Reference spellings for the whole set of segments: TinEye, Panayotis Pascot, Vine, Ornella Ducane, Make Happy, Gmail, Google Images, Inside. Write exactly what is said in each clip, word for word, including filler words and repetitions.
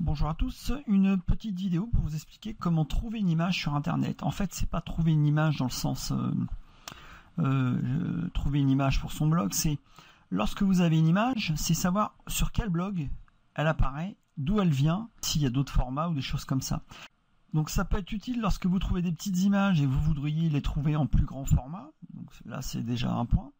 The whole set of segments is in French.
Bonjour à tous, une petite vidéo pour vous expliquer comment trouver une image sur internet. En fait, c'est pas trouver une image dans le sens euh, euh, trouver une image pour son blog, c'est lorsque vous avez une image, c'est savoir sur quel blog elle apparaît, d'où elle vient, s'il y a d'autres formats ou des choses comme ça. Donc ça peut être utile lorsque vous trouvez des petites images et vous voudriez les trouver en plus grand format, donc là c'est déjà un point.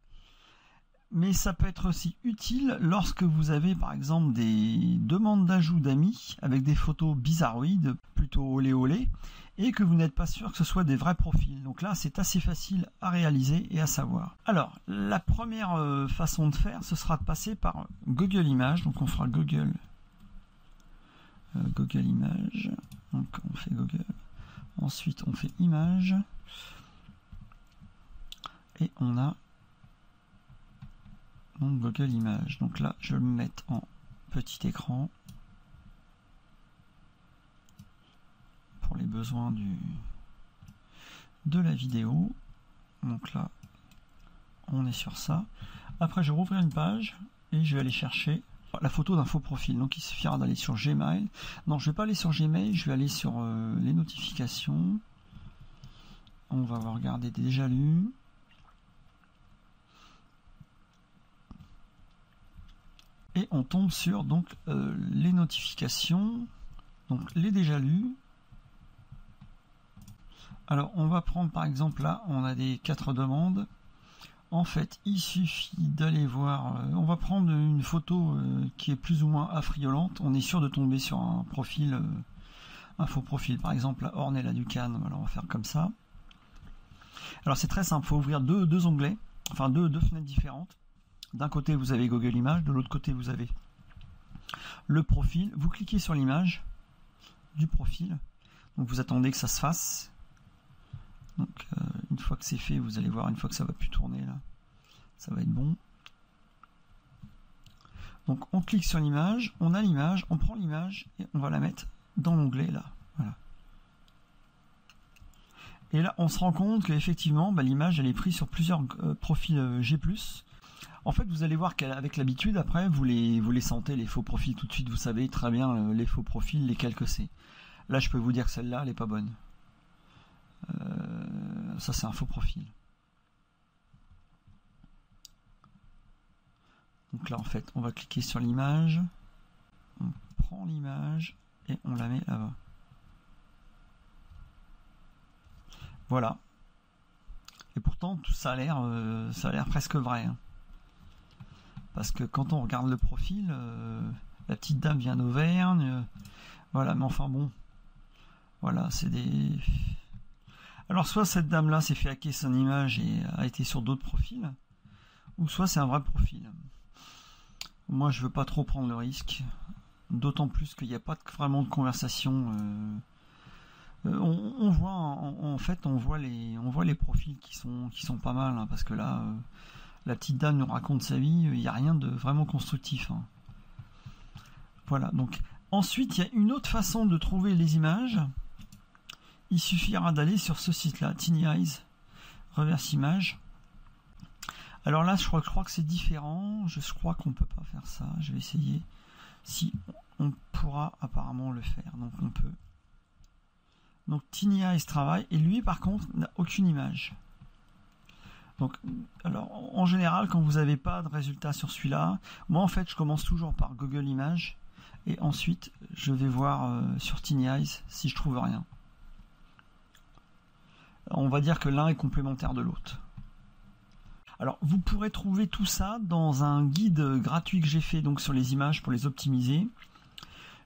Mais ça peut être aussi utile lorsque vous avez par exemple des demandes d'ajout d'amis avec des photos bizarroïdes, plutôt olé olé, et que vous n'êtes pas sûr que ce soit des vrais profils. Donc là c'est assez facile à réaliser et à savoir. Alors la première façon de faire, ce sera de passer par Google Images. Donc on fera Google, euh, Google Images, donc on fait Google, ensuite on fait Images, et on a donc Google Images. Donc là, je vais le mettre en petit écran pour les besoins du, de la vidéo. Donc là, on est sur ça. Après, je vais rouvrir une page et je vais aller chercher la photo d'un faux profil. Donc il suffira d'aller sur Gmail. Non, je ne vais pas aller sur Gmail, je vais aller sur euh, les notifications. On va regarder déjà lu. Et on tombe sur donc euh, les notifications, donc les déjà lus. Alors on va prendre par exemple là, on a des quatre demandes. En fait, il suffit d'aller voir, euh, on va prendre une photo euh, qui est plus ou moins affriolante. On est sûr de tomber sur un profil, euh, un faux profil. Par exemple, la Ornella Ducane. Alors on va faire comme ça. Alors c'est très simple, il faut ouvrir deux, deux onglets, enfin deux, deux fenêtres différentes. D'un côté vous avez Google Images, de l'autre côté vous avez le profil. Vous cliquez sur l'image du profil, donc vous attendez que ça se fasse. Donc euh, une fois que c'est fait, vous allez voir, une fois que ça va plus tourner là, ça va être bon. Donc on clique sur l'image, on a l'image, on prend l'image et on va la mettre dans l'onglet là. Voilà. Et là on se rend compte qu'effectivement bah, l'image elle est prise sur plusieurs euh, profils euh, G plus. En fait, vous allez voir qu'avec l'habitude, après, vous les, vous les sentez, les faux profils, tout de suite, vous savez très bien les faux profils, lesquels que c'est. Là, je peux vous dire que celle-là, elle n'est pas bonne. Euh, ça, c'est un faux profil. Donc là, en fait, on va cliquer sur l'image. On prend l'image et on la met là-bas. Voilà. Et pourtant, tout ça a l'air euh, ça a l'air presque vrai, hein. Parce que quand on regarde le profil, euh, la petite dame vient d'Auvergne, euh, voilà, mais enfin bon, voilà, c'est des... Alors soit cette dame-là s'est fait hacker son image et a été sur d'autres profils, ou soit c'est un vrai profil. Moi je veux pas trop prendre le risque, d'autant plus qu'il n'y a pas de, vraiment de conversation. Euh, euh, on, on voit, en, en fait, on voit les, on voit les profils qui sont, qui sont pas mal, hein, parce que là... Euh, la petite dame nous raconte sa vie, il n'y a rien de vraiment constructif. Hein. Voilà, donc ensuite il y a une autre façon de trouver les images. Il suffira d'aller sur ce site-là, TinEye, reverse image. Alors là, je crois, je crois que c'est différent. Je, je crois qu'on ne peut pas faire ça. Je vais essayer si on pourra apparemment le faire. Donc on peut. Donc TinEye travaille et lui par contre n'a aucune image. Donc, alors, en général, quand vous n'avez pas de résultat sur celui-là, moi en fait, je commence toujours par Google Images et ensuite, je vais voir euh, sur TinEye si je trouve rien. On va dire que l'un est complémentaire de l'autre. Alors, vous pourrez trouver tout ça dans un guide gratuit que j'ai fait donc sur les images pour les optimiser.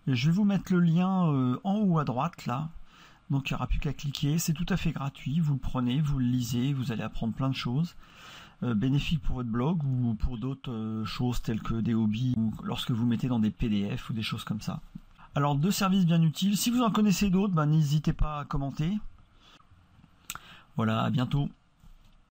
Je vais vous mettre le lien euh, en haut à droite là. Donc il n'y aura plus qu'à cliquer, c'est tout à fait gratuit, vous le prenez, vous le lisez, vous allez apprendre plein de choses, euh, bénéfiques pour votre blog ou pour d'autres euh, choses telles que des hobbies ou lorsque vous mettez dans des P D F ou des choses comme ça. Alors deux services bien utiles, si vous en connaissez d'autres, ben, n'hésitez pas à commenter. Voilà, à bientôt.